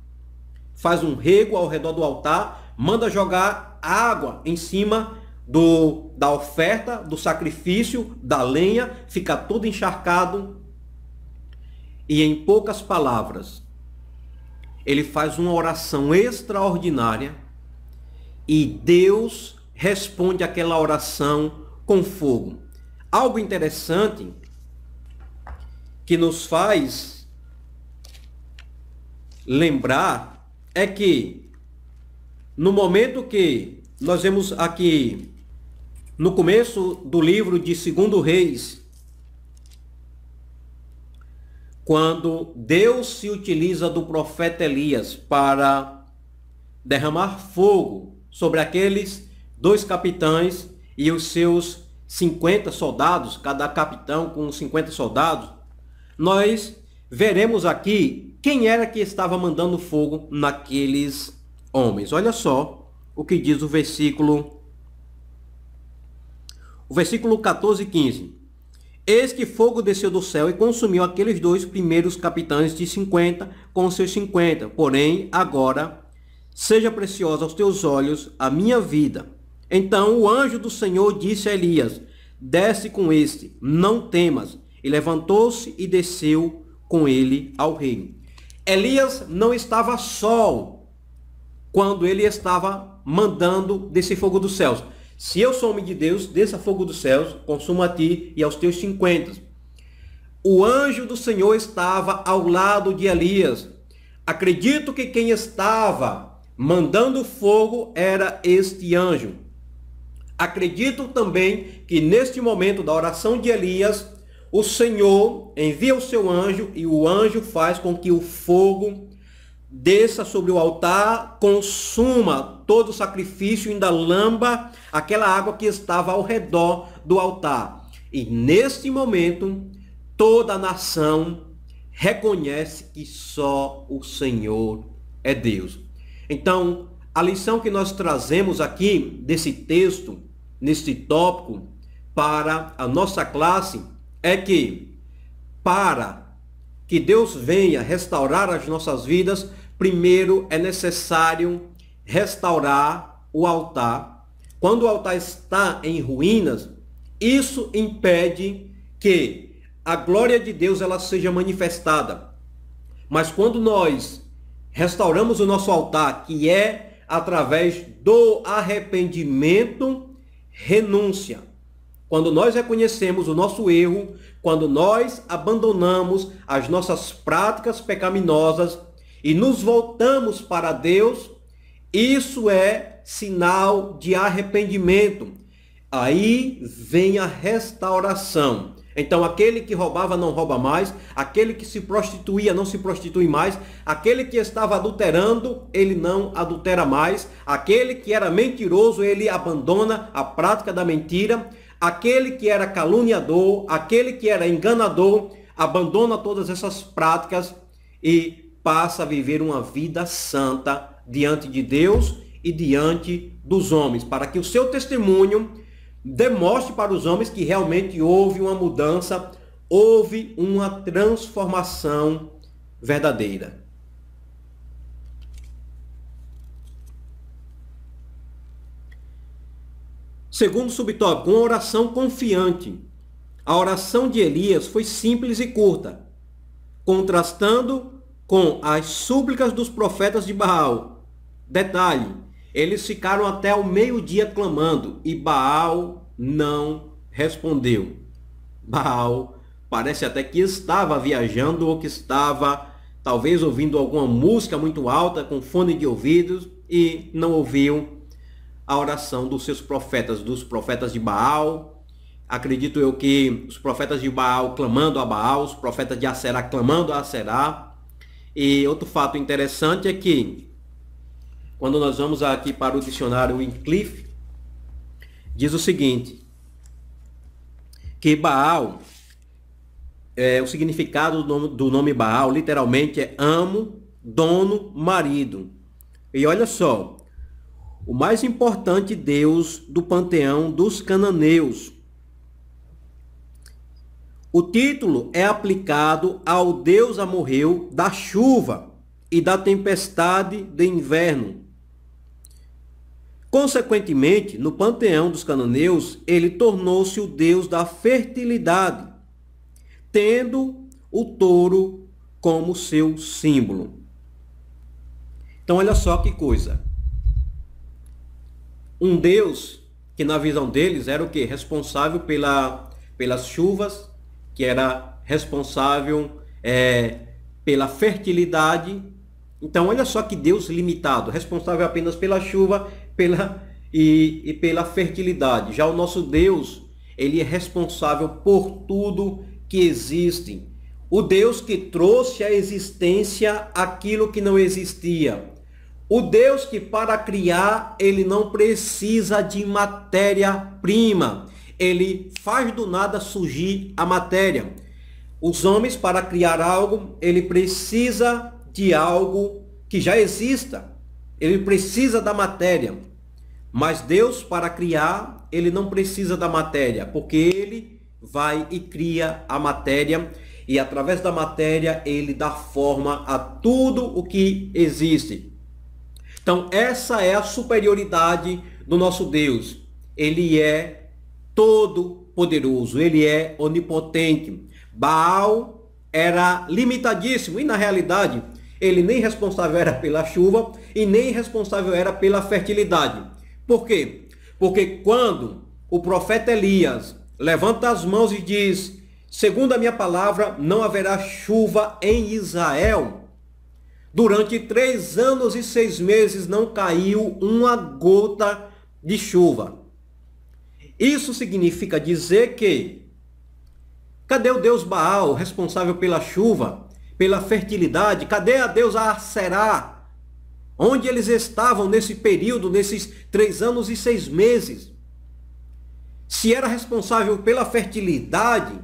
faz um rego ao redor do altar, manda jogar água em cima Do, da oferta, do sacrifício, da lenha, fica tudo encharcado. E em poucas palavras, ele faz uma oração extraordinária e Deus responde aquela oração com fogo. Algo interessante que nos faz lembrar é que no momento que nós vemos aqui no começo do livro de Segundo Reis, quando Deus se utiliza do profeta Elias para derramar fogo sobre aqueles dois capitães e os seus cinquenta soldados, cada capitão com cinquenta soldados, nós veremos aqui quem era que estava mandando fogo naqueles homens. Olha só o que diz o versículo O versículo quatorze e quinze. Eis que fogo desceu do céu e consumiu aqueles dois primeiros capitães de cinquenta com seus cinquenta. Porém, agora, seja preciosa aos teus olhos a minha vida. Então o anjo do Senhor disse a Elias, desce com este, não temas. E levantou-se e desceu com ele ao rei. Elias não estava só quando ele estava mandando desse fogo dos céus. Se eu sou homem de Deus, desça fogo dos céus, consuma a ti e aos teus cinquenta. O anjo do Senhor estava ao lado de Elias. Acredito que quem estava mandando fogo era este anjo. Acredito também que neste momento da oração de Elias, o Senhor envia o seu anjo e o anjo faz com que o fogo desça sobre o altar, consuma todo o sacrifício, ainda lamba aquela água que estava ao redor do altar. E neste momento, toda a nação reconhece que só o Senhor é Deus. Então, a lição que nós trazemos aqui desse texto, nesse tópico, para a nossa classe, é que para que Deus venha restaurar as nossas vidas, primeiro é necessário restaurar o altar. Quando o altar está em ruínas, isso impede que a glória de Deus ela seja manifestada. Mas quando nós restauramos o nosso altar, que é através do arrependimento, renúncia. Quando nós reconhecemos o nosso erro, quando nós abandonamos as nossas práticas pecaminosas e nos voltamos para Deus, isso é sinal de arrependimento. Aí vem a restauração. Então, aquele que roubava não rouba mais, aquele que se prostituía não se prostitui mais, aquele que estava adulterando, ele não adultera mais, aquele que era mentiroso, ele abandona a prática da mentira, aquele que era caluniador, aquele que era enganador, abandona todas essas práticas e passa a viver uma vida santa diante de Deus e diante dos homens, para que o seu testemunho demonstre para os homens que realmente houve uma mudança, houve uma transformação verdadeira. Segundo subtópico, uma oração confiante. A oração de Elias foi simples e curta, contrastando com as súplicas dos profetas de Baal. Detalhe, Eles ficaram até o meio-dia clamando, e Baal não respondeu. Baal parece até que estava viajando, ou que estava talvez ouvindo alguma música muito alta, com fone de ouvidos, e não ouviu a oração dos seus profetas, dos profetas de Baal. Acredito eu que os profetas de Baal clamando a Baal, os profetas de Aserá clamando a Aserá. E outro fato interessante é que, quando nós vamos aqui para o dicionário Wycliffe, diz o seguinte, que Baal, é, o significado do nome, do nome Baal, literalmente é amo, dono, marido. E olha só, o mais importante deus do panteão dos cananeus. O título é aplicado ao deus amorreu da chuva e da tempestade de inverno. Consequentemente, no panteão dos cananeus, ele tornou-se o deus da fertilidade, tendo o touro como seu símbolo. Então, olha só que coisa. Um deus que, na visão deles, era o que? Responsável pela, pelas chuvas, que era responsável é, pela fertilidade. Então, olha só que deus limitado, responsável apenas pela chuva pela, e, e pela fertilidade. Já o nosso Deus, ele é responsável por tudo que existe. O Deus que trouxe à existência aquilo que não existia. O Deus que, para criar, ele não precisa de matéria-prima. Ele faz do nada surgir a matéria. Os homens, para criar algo, ele precisa de algo que já exista. Ele precisa da matéria. Mas Deus, para criar, ele não precisa da matéria, porque ele vai e cria a matéria. E através da matéria, ele dá forma a tudo o que existe. Então, essa é a superioridade do nosso Deus. Ele é todo poderoso, ele é onipotente. Baal era limitadíssimo e, na realidade, ele nem responsável era pela chuva e nem responsável era pela fertilidade. Por quê? Porque quando o profeta Elias levanta as mãos e diz, segundo a minha palavra, não haverá chuva em Israel, durante três anos e seis meses não caiu uma gota de chuva. Isso significa dizer que, cadê o deus Baal, responsável pela chuva, pela fertilidade? Cadê a deusa Aserá? Onde eles estavam nesse período, nesses três anos e seis meses? Se era responsável pela fertilidade,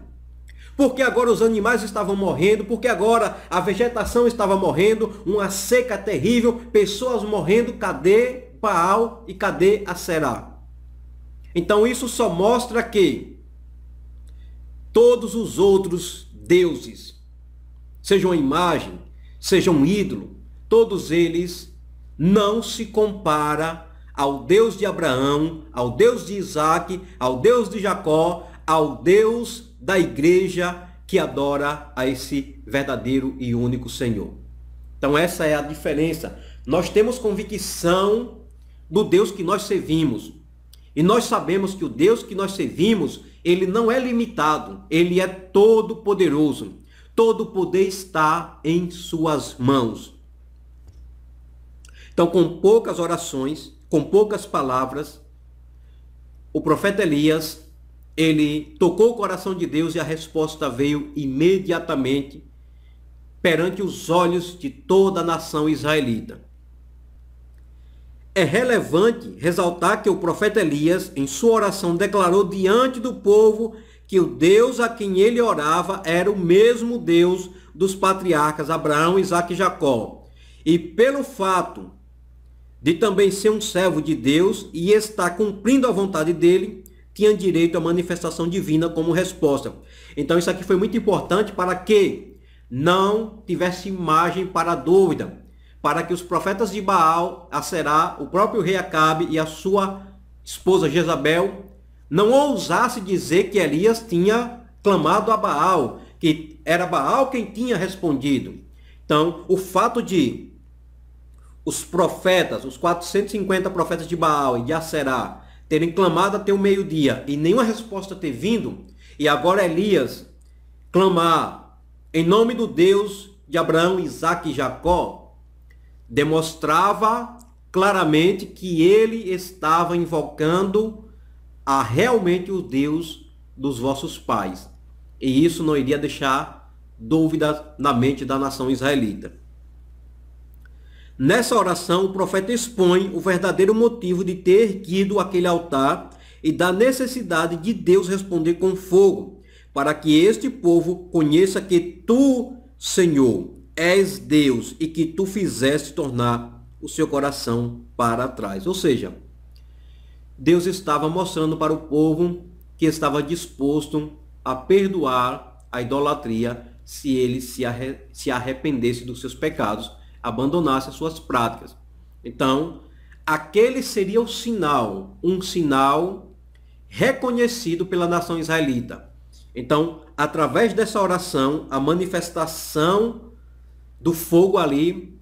porque agora os animais estavam morrendo, porque agora a vegetação estava morrendo, uma seca terrível, pessoas morrendo, cadê Baal e cadê Aserá? Então isso só mostra que todos os outros deuses, sejam imagem, sejam ídolo, todos eles não se comparam ao Deus de Abraão, ao Deus de Isaac, ao Deus de Jacó, ao Deus da igreja que adora a esse verdadeiro e único Senhor. Então essa é a diferença. Nós temos convicção do Deus que nós servimos. E nós sabemos que o Deus que nós servimos, ele não é limitado, ele é todo poderoso. Todo poder está em suas mãos. Então, com poucas orações, com poucas palavras, o profeta Elias, ele tocou o coração de Deus e a resposta veio imediatamente perante os olhos de toda a nação israelita. É relevante ressaltar que o profeta Elias, em sua oração, declarou diante do povo que o Deus a quem ele orava era o mesmo Deus dos patriarcas Abraão, Isaac e Jacó. E pelo fato de também ser um servo de Deus e estar cumprindo a vontade dele, tinha direito à manifestação divina como resposta. Então isso aqui foi muito importante para que não tivesse margem para dúvida, para que os profetas de Baal, Aserá, o próprio rei Acabe e a sua esposa Jezabel não ousasse dizer que Elias tinha clamado a Baal, que era Baal quem tinha respondido. Então o fato de os profetas, os quatrocentos e cinquenta profetas de Baal e de Aserá, terem clamado até o meio-dia e nenhuma resposta ter vindo, e agora Elias clamar em nome do Deus de Abraão, Isaque e Jacó, demonstrava claramente que ele estava invocando a realmente o Deus dos vossos pais. E isso não iria deixar dúvida na mente da nação israelita. Nessa oração, o profeta expõe o verdadeiro motivo de ter erguido aquele altar e da necessidade de Deus responder com fogo, para que este povo conheça que tu, Senhor, és Deus e que tu fizeste tornar o seu coração para trás. Ou seja, Deus estava mostrando para o povo que estava disposto a perdoar a idolatria se ele se, arre, se arrependesse dos seus pecados, abandonasse as suas práticas. Então, aquele seria o sinal, um sinal reconhecido pela nação israelita. Então, através dessa oração, a manifestação do fogo ali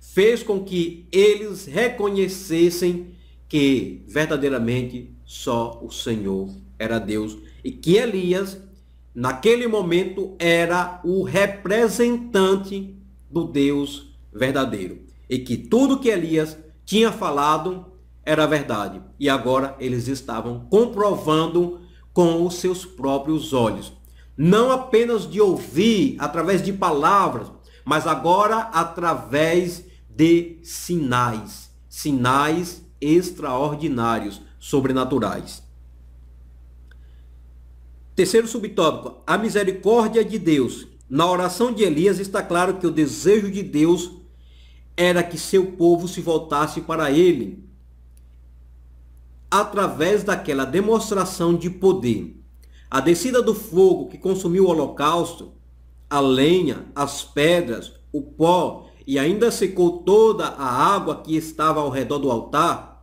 fez com que eles reconhecessem que verdadeiramente só o Senhor era Deus e que Elias, naquele momento, era o representante do Deus verdadeiro. E que tudo que Elias tinha falado era verdade. E agora eles estavam comprovando com os seus próprios olhos. Não apenas de ouvir através de palavras, mas agora através de sinais. Sinais extraordinários, sobrenaturais. Terceiro subtópico, a misericórdia de Deus. Na oração de Elias está claro que o desejo de Deus era que seu povo se voltasse para ele, através daquela demonstração de poder. A descida do fogo que consumiu o holocausto, a lenha, as pedras, o pó e ainda secou toda a água que estava ao redor do altar,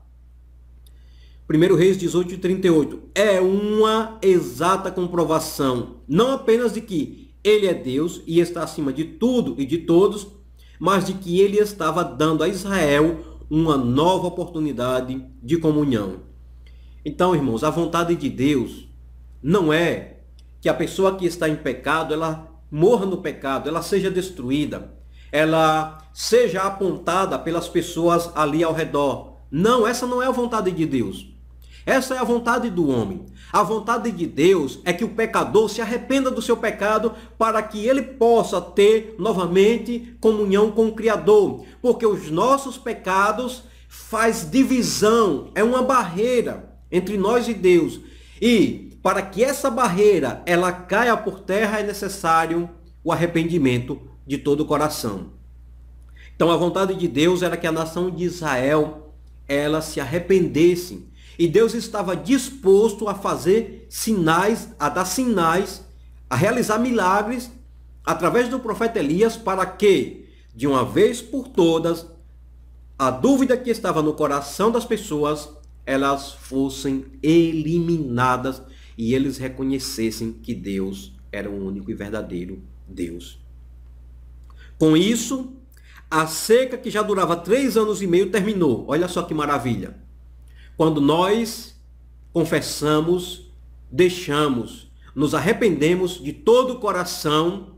primeiro Reis dezoito, trinta e oito, é uma exata comprovação, não apenas de que ele é Deus e está acima de tudo e de todos, mas de que ele estava dando a Israel uma nova oportunidade de comunhão. Então, irmãos, a vontade de Deus não é que a pessoa que está em pecado, ela morra no pecado, ela seja destruída, ela seja apontada pelas pessoas ali ao redor. Não, essa não é a vontade de Deus. Essa é a vontade do homem. A vontade de Deus é que o pecador se arrependa do seu pecado para que ele possa ter novamente comunhão com o Criador. Porque os nossos pecados faz divisão, é uma barreira entre nós e Deus. E para que essa barreira ela caia por terra é necessário o arrependimento de todo o coração. Então a vontade de Deus era que a nação de Israel ela se arrependesse. E Deus estava disposto a fazer sinais, a dar sinais, a realizar milagres através do profeta Elias para que, de uma vez por todas, a dúvida que estava no coração das pessoas, elas fossem eliminadas e eles reconhecessem que Deus era o único e verdadeiro Deus. Com isso, a seca que já durava três anos e meio terminou. Olha só que maravilha! Quando nós confessamos, deixamos, nos arrependemos de todo o coração,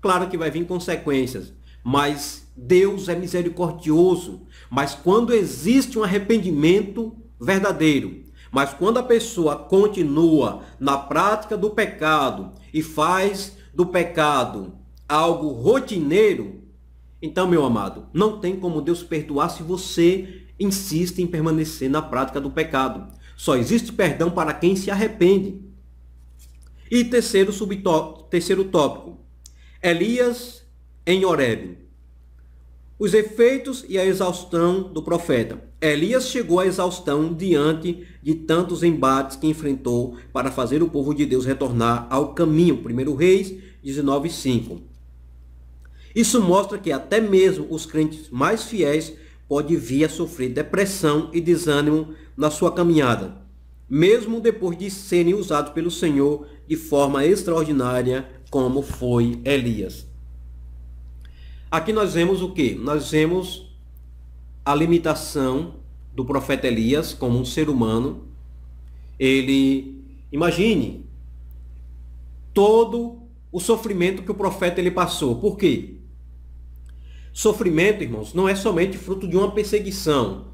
claro que vai vir consequências, mas Deus é misericordioso. Mas quando existe um arrependimento verdadeiro, mas quando a pessoa continua na prática do pecado e faz do pecado algo rotineiro, então, meu amado, não tem como Deus perdoar se você insiste em permanecer na prática do pecado. Só existe perdão para quem se arrepende. E terceiro, subtópico, terceiro tópico, Elias em Horeb. Os efeitos e a exaustão do profeta. Elias chegou à exaustão diante de tantos embates que enfrentou para fazer o povo de Deus retornar ao caminho. primeiro Reis dezenove, cinco. Isso mostra que até mesmo os crentes mais fiéis pode vir a sofrer depressão e desânimo na sua caminhada, mesmo depois de serem usados pelo Senhor de forma extraordinária, como foi Elias. Aqui nós vemos o que? Nós vemos a limitação do profeta Elias como um ser humano. Ele, imagine todo o sofrimento que o profeta ele passou. Por quê? Sofrimento, irmãos, não é somente fruto de uma perseguição.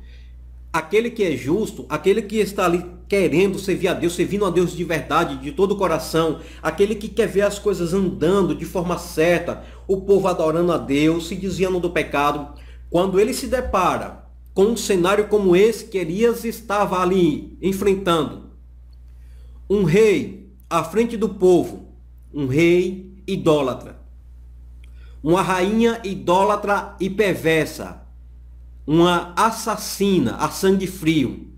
Aquele que é justo, aquele que está ali querendo servir a Deus, servindo a Deus de verdade, de todo o coração, aquele que quer ver as coisas andando de forma certa, o povo adorando a Deus, se desviando do pecado, quando ele se depara com um cenário como esse que Elias estava ali enfrentando, um rei à frente do povo, um rei idólatra, uma rainha idólatra e perversa, uma assassina a sangue frio,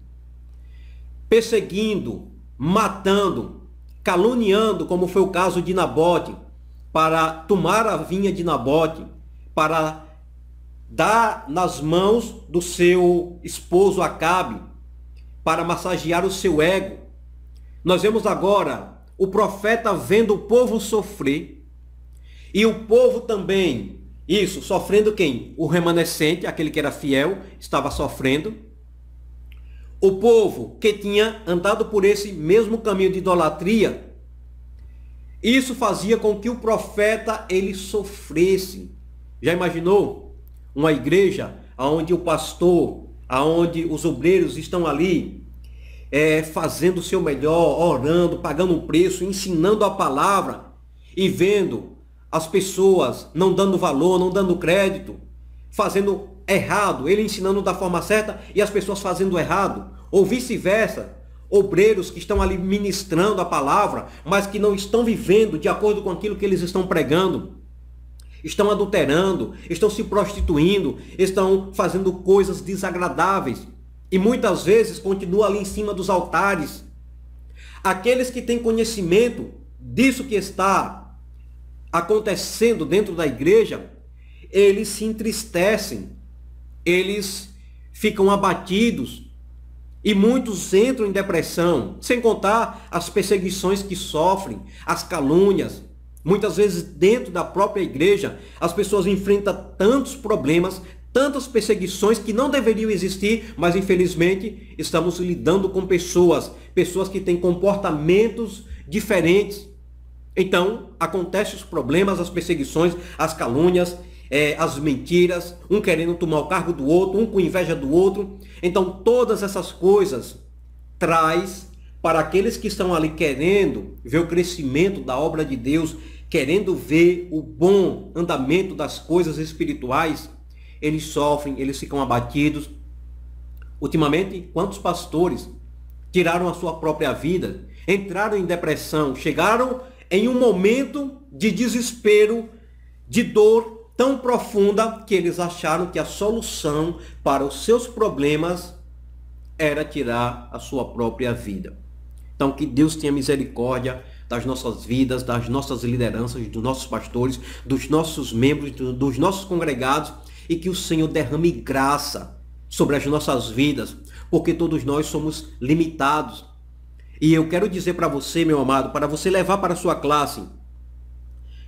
perseguindo, matando, caluniando, como foi o caso de Nabote, para tomar a vinha de Nabote, para dar nas mãos do seu esposo Acabe, para massagear o seu ego. Nós vemos agora o profeta vendo o povo sofrer, e o povo também, isso, sofrendo quem? O remanescente, aquele que era fiel, estava sofrendo. O povo que tinha andado por esse mesmo caminho de idolatria, isso fazia com que o profeta ele sofresse. Já imaginou uma igreja onde o pastor, onde os obreiros estão ali é, fazendo o seu melhor, orando, pagando um preço, ensinando a palavra e vendo as pessoas não dando valor, não dando crédito, fazendo errado, ele ensinando da forma certa e as pessoas fazendo errado, ou vice-versa, obreiros que estão ali ministrando a palavra, mas que não estão vivendo de acordo com aquilo que eles estão pregando, estão adulterando, estão se prostituindo, estão fazendo coisas desagradáveis e muitas vezes continuam ali em cima dos altares. Aqueles que têm conhecimento disso que está acontecendo dentro da igreja, eles se entristecem, eles ficam abatidos e muitos entram em depressão, sem contar as perseguições que sofrem, as calúnias. Muitas vezes dentro da própria igreja as pessoas enfrentam tantos problemas, tantas perseguições que não deveriam existir, mas infelizmente estamos lidando com pessoas, pessoas que têm comportamentos diferentes. Então acontecem os problemas, as perseguições, as calúnias, É, as mentiras, um querendo tomar o cargo do outro, um com inveja do outro. Então todas essas coisas traz para aqueles que estão ali querendo ver o crescimento da obra de Deus, querendo ver o bom andamento das coisas espirituais, eles sofrem, eles ficam abatidos. Ultimamente, quantos pastores tiraram a sua própria vida, entraram em depressão, chegaram em um momento de desespero, de dor tão profunda que eles acharam que a solução para os seus problemas era tirar a sua própria vida. Então que Deus tenha misericórdia das nossas vidas, das nossas lideranças, dos nossos pastores, dos nossos membros, dos nossos congregados, e que o Senhor derrame graça sobre as nossas vidas, porque todos nós somos limitados. E eu quero dizer para você, meu amado, para você levar para a sua classe,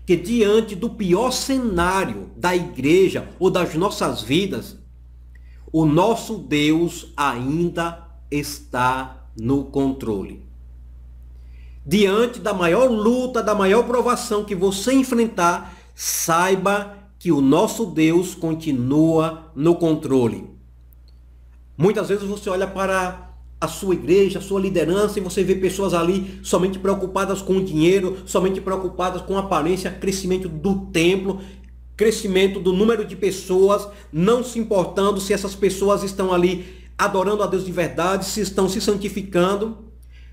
que diante do pior cenário da igreja ou das nossas vidas, o nosso Deus ainda está no controle. Diante da maior luta, da maior provação que você enfrentar, saiba que o nosso Deus continua no controle. Muitas vezes você olha para a sua igreja, a sua liderança, e você vê pessoas ali somente preocupadas com o dinheiro, somente preocupadas com a aparência, crescimento do templo, crescimento do número de pessoas, não se importando se essas pessoas estão ali adorando a Deus de verdade, se estão se santificando,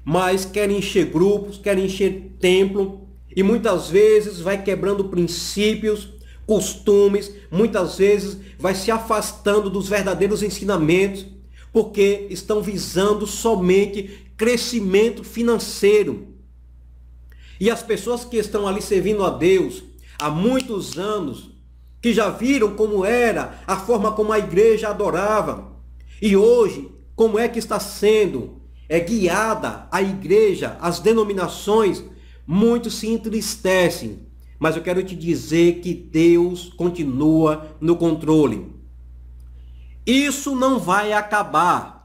mas querem encher grupos, querem encher templo, e muitas vezes vai quebrando princípios, costumes, muitas vezes vai se afastando dos verdadeiros ensinamentos, porque estão visando somente crescimento financeiro. E as pessoas que estão ali servindo a Deus há muitos anos, que já viram como era a forma como a igreja adorava, e hoje como é que está sendo é guiada a igreja, as denominações, muitos se entristecem. Mas eu quero te dizer que Deus continua no controle. Isso não vai acabar.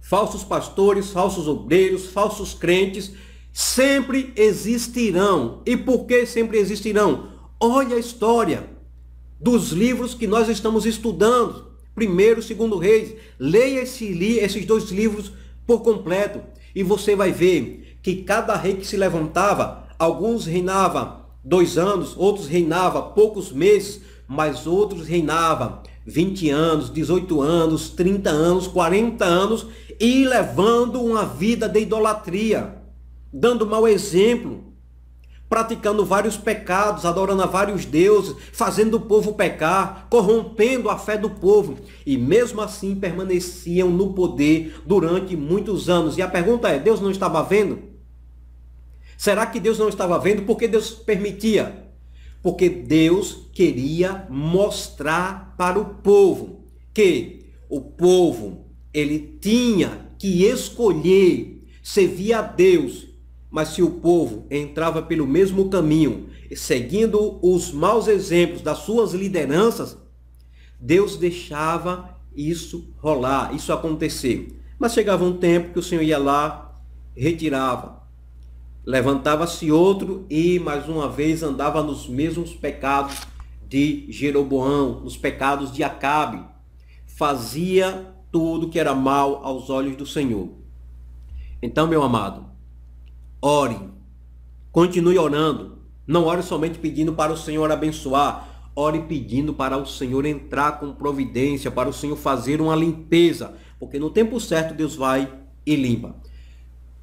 Falsos pastores, falsos obreiros, falsos crentes sempre existirão. E por que sempre existirão? Olha a história dos livros que nós estamos estudando. Primeiro, Segundo Reis. Leia esse li, esses dois livros por completo. E você vai ver que cada rei que se levantava, alguns reinavam dois anos, outros reinavam poucos meses, mas outros reinavam vinte anos, dezoito anos, trinta anos, quarenta anos, e levando uma vida de idolatria, dando mau exemplo, praticando vários pecados, adorando a vários deuses, fazendo o povo pecar, corrompendo a fé do povo, e mesmo assim permaneciam no poder durante muitos anos. E a pergunta é: Deus não estava vendo? Será que Deus não estava vendo? Por que Deus permitia? Porque Deus queria mostrar para o povo que o povo, ele tinha que escolher servir a Deus. Mas se o povo entrava pelo mesmo caminho, seguindo os maus exemplos das suas lideranças, Deus deixava isso rolar, isso acontecer. Mas chegava um tempo que o Senhor ia lá, retirava. Levantava-se outro e, mais uma vez, andava nos mesmos pecados de Jeroboão, nos pecados de Acabe. Fazia tudo que era mal aos olhos do Senhor. Então, meu amado, ore. Continue orando. Não ore somente pedindo para o Senhor abençoar. Ore pedindo para o Senhor entrar com providência, para o Senhor fazer uma limpeza. Porque no tempo certo, Deus vai e limpa.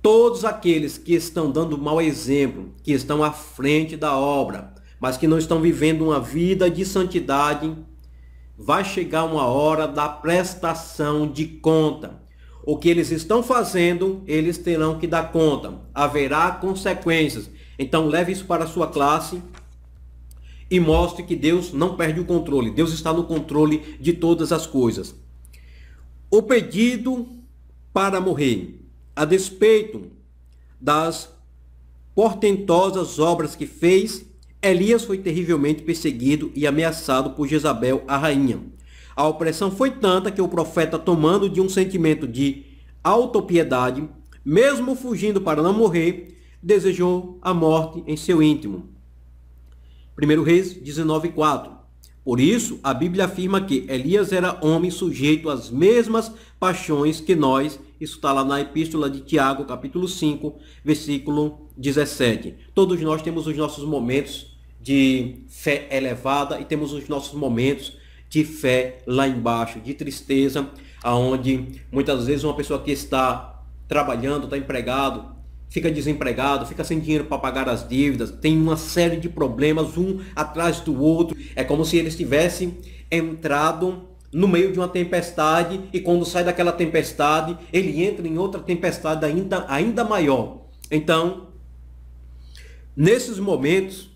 Todos aqueles que estão dando mau exemplo, que estão à frente da obra, mas que não estão vivendo uma vida de santidade, vai chegar uma hora da prestação de conta. O que eles estão fazendo, eles terão que dar conta. Haverá consequências. Então leve isso para a sua classe e mostre que Deus não perde o controle. Deus está no controle de todas as coisas. O pedido para morrer. A despeito das portentosas obras que fez, Elias foi terrivelmente perseguido e ameaçado por Jezabel, a rainha. A opressão foi tanta que o profeta, tomando de um sentimento de autopiedade, mesmo fugindo para não morrer, desejou a morte em seu íntimo. primeiro Reis dezenove, quatro. Por isso, a Bíblia afirma que Elias era homem sujeito às mesmas paixões que nós. Isso está lá na epístola de Tiago, capítulo cinco, versículo dezessete. Todos nós temos os nossos momentos de fé elevada e temos os nossos momentos de fé lá embaixo, de tristeza, aonde muitas vezes uma pessoa que está trabalhando, está empregado, fica desempregado, fica sem dinheiro para pagar as dívidas, tem uma série de problemas um atrás do outro. É como se eles tivessem entrado no meio de uma tempestade, e quando sai daquela tempestade, ele entra em outra tempestade ainda, ainda maior. Então, nesses momentos,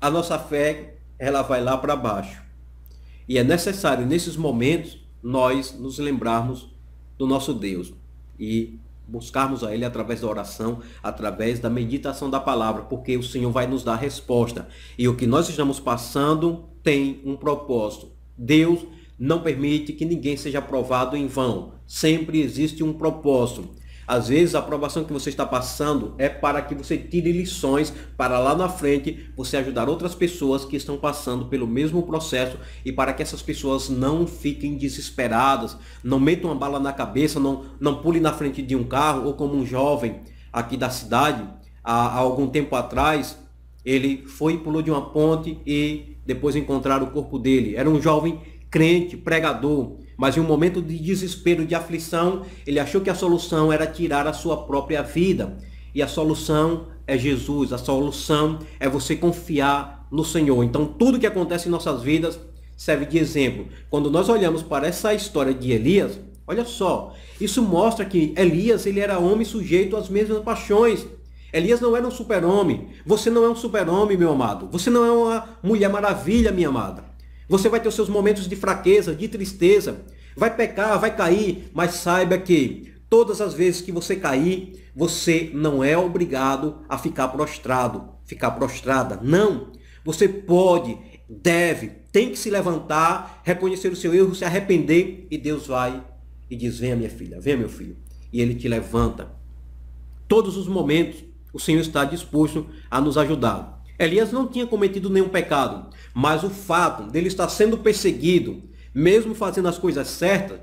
a nossa fé, ela vai lá para baixo. E é necessário, nesses momentos, nós nos lembrarmos do nosso Deus e buscarmos a Ele através da oração, através da meditação da palavra, porque o Senhor vai nos dar resposta. E o que nós estamos passando tem um propósito. Deus não permite que ninguém seja aprovado em vão. Sempre existe um propósito. Às vezes a aprovação que você está passando é para que você tire lições para lá na frente você ajudar outras pessoas que estão passando pelo mesmo processo, e para que essas pessoas não fiquem desesperadas, não metam uma bala na cabeça, não, não pulem na frente de um carro, ou como um jovem aqui da cidade, há, há algum tempo atrás, ele foi e pulou de uma ponte e depois encontraram o corpo dele. Era um jovem crente, pregador, mas em um momento de desespero, de aflição, ele achou que a solução era tirar a sua própria vida. E a solução é Jesus, a solução é você confiar no Senhor. Então tudo que acontece em nossas vidas serve de exemplo. Quando nós olhamos para essa história de Elias, olha só, isso mostra que Elias, ele era homem sujeito às mesmas paixões. Elias não era um super-homem. Você não é um super-homem, meu amado. Você não é uma mulher maravilha, minha amada. Você vai ter os seus momentos de fraqueza, de tristeza. Vai pecar, vai cair, mas saiba que todas as vezes que você cair, você não é obrigado a ficar prostrado, ficar prostrada. Não. Você pode, deve tem que se levantar, reconhecer o seu erro, se arrepender, e Deus vai e diz: venha minha filha, venha meu filho, e ele te levanta. Todos os momentos o Senhor está disposto a nos ajudar. Elias não tinha cometido nenhum pecado, mas o fato dele estar sendo perseguido, mesmo fazendo as coisas certas,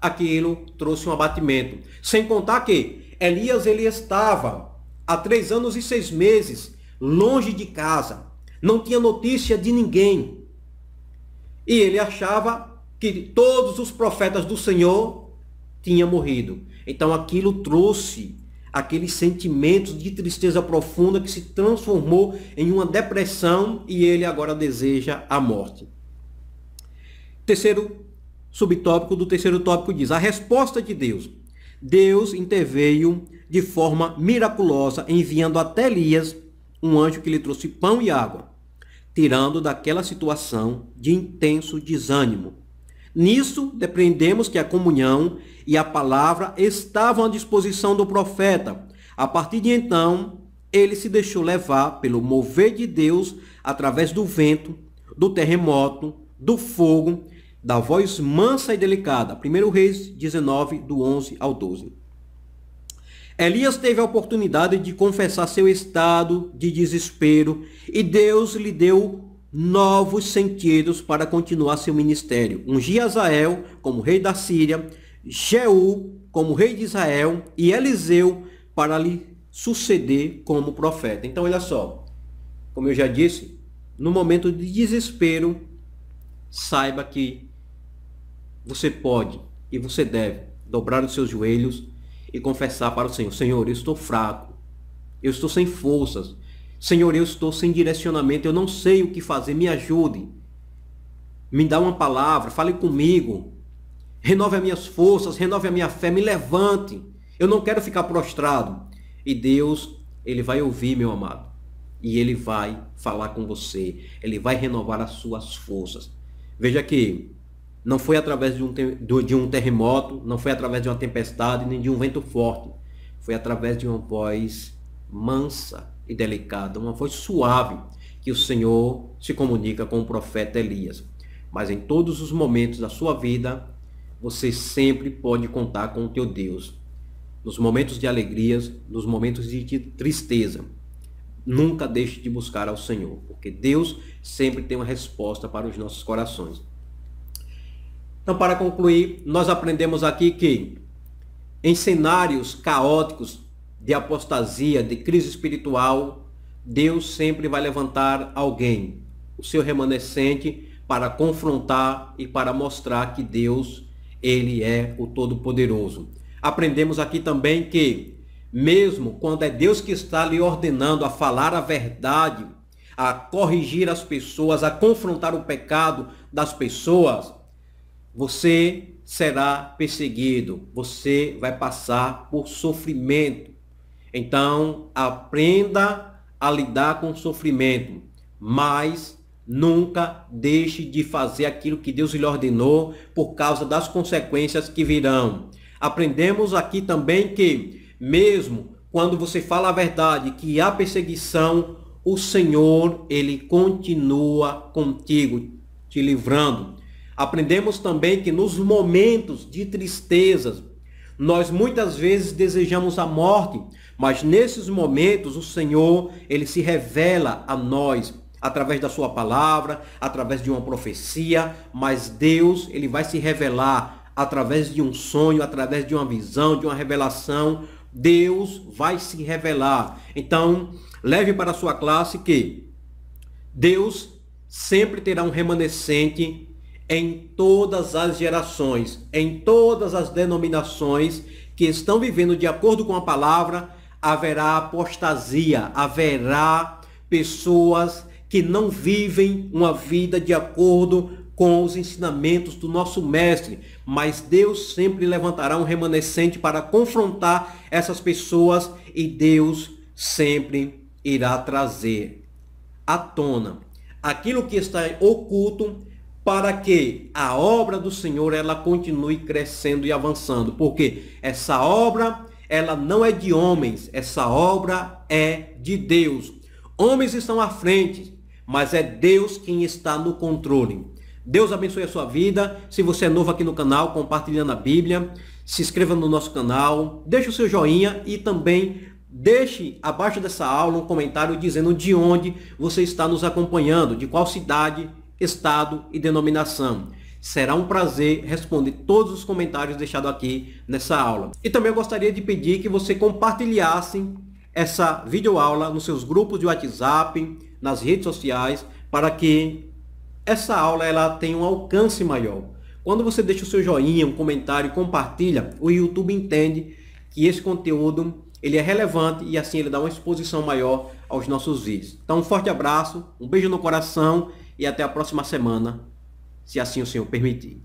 aquilo trouxe um abatimento. Sem contar que Elias ele estava há três anos e seis meses longe de casa, não tinha notícia de ninguém, e ele achava que todos os profetas do Senhor tinham morrido. Então aquilo trouxe aqueles sentimentos de tristeza profunda que se transformou em uma depressão, e ele agora deseja a morte. Terceiro subtópico do terceiro tópico diz: a resposta de Deus. Deus interveio de forma miraculosa, enviando até Elias um anjo que lhe trouxe pão e água, tirando daquela situação de intenso desânimo. Nisso, depreendemos que a comunhão e a palavra estavam à disposição do profeta. A partir de então, ele se deixou levar pelo mover de Deus através do vento, do terremoto, do fogo, da voz mansa e delicada. Primeiro Reis dezenove, do onze ao doze. Elias teve a oportunidade de confessar seu estado de desespero, e Deus lhe deu novos sentidos para continuar seu ministério. Ungia Asael como rei da Síria, Jeú como rei de Israel e Eliseu para lhe suceder como profeta. Então olha só, como eu já disse, no momento de desespero, saiba que você pode e você deve dobrar os seus joelhos e confessar para o Senhor: Senhor, eu estou fraco, eu estou sem forças, Senhor, eu estou sem direcionamento, eu não sei o que fazer, me ajude, me dá uma palavra, fale comigo, renove as minhas forças, renove a minha fé, me levante, eu não quero ficar prostrado. E Deus, ele vai ouvir, meu amado, e ele vai falar com você, ele vai renovar as suas forças. Veja que não foi através de um, de um terremoto, não foi através de uma tempestade, nem de um vento forte. Foi através de uma voz mansa e delicada, uma voz suave, que o Senhor se comunica com o profeta Elias. Mas em todos os momentos da sua vida, você sempre pode contar com o teu Deus. Nos momentos de alegrias, nos momentos de tristeza, nunca deixe de buscar ao Senhor, porque Deus sempre tem uma resposta para os nossos corações. Então, para concluir, nós aprendemos aqui que em cenários caóticos de apostasia, de crise espiritual, Deus sempre vai levantar alguém, o seu remanescente, para confrontar e para mostrar que Deus, ele é o Todo-Poderoso. Aprendemos aqui também que mesmo quando é Deus que está lhe ordenando a falar a verdade, a corrigir as pessoas, a confrontar o pecado das pessoas, você será perseguido, você vai passar por sofrimento. Então, aprenda a lidar com o sofrimento, mas nunca deixe de fazer aquilo que Deus lhe ordenou por causa das consequências que virão. Aprendemos aqui também que, mesmo quando você fala a verdade, que há perseguição, o Senhor, ele continua contigo, te livrando. Aprendemos também que nos momentos de tristezas, nós muitas vezes desejamos a morte, mas nesses momentos o Senhor, ele se revela a nós, através da sua palavra, através de uma profecia, mas Deus, ele vai se revelar através de um sonho, através de uma visão, de uma revelação. Deus vai se revelar. Então, leve para a sua classe que Deus sempre terá um remanescente em todas as gerações, em todas as denominações que estão vivendo de acordo com a palavra. Haverá apostasia, haverá pessoas que não vivem uma vida de acordo com os ensinamentos do nosso mestre, mas Deus sempre levantará um remanescente para confrontar essas pessoas, e Deus sempre irá trazer à tona aquilo que está oculto, para que a obra do Senhor ela continue crescendo e avançando, porque essa obra ela não é de homens, essa obra é de Deus. Homens estão à frente, mas é Deus quem está no controle. Deus abençoe a sua vida. Se você é novo aqui no canal, compartilhando a Bíblia, se inscreva no nosso canal, deixe o seu joinha e também deixe abaixo dessa aula um comentário dizendo de onde você está nos acompanhando, de qual cidade, estado e denominação. Será um prazer responder todos os comentários deixados aqui nessa aula. E também eu gostaria de pedir que você compartilhasse essa videoaula nos seus grupos de WhatsApp, nas redes sociais, para que essa aula ela tenha um alcance maior. Quando você deixa o seu joinha, um comentário, compartilha, o YouTube entende que esse conteúdo ele é relevante e assim ele dá uma exposição maior aos nossos vídeos. Então um forte abraço, um beijo no coração e até a próxima semana, se assim o Senhor permitir.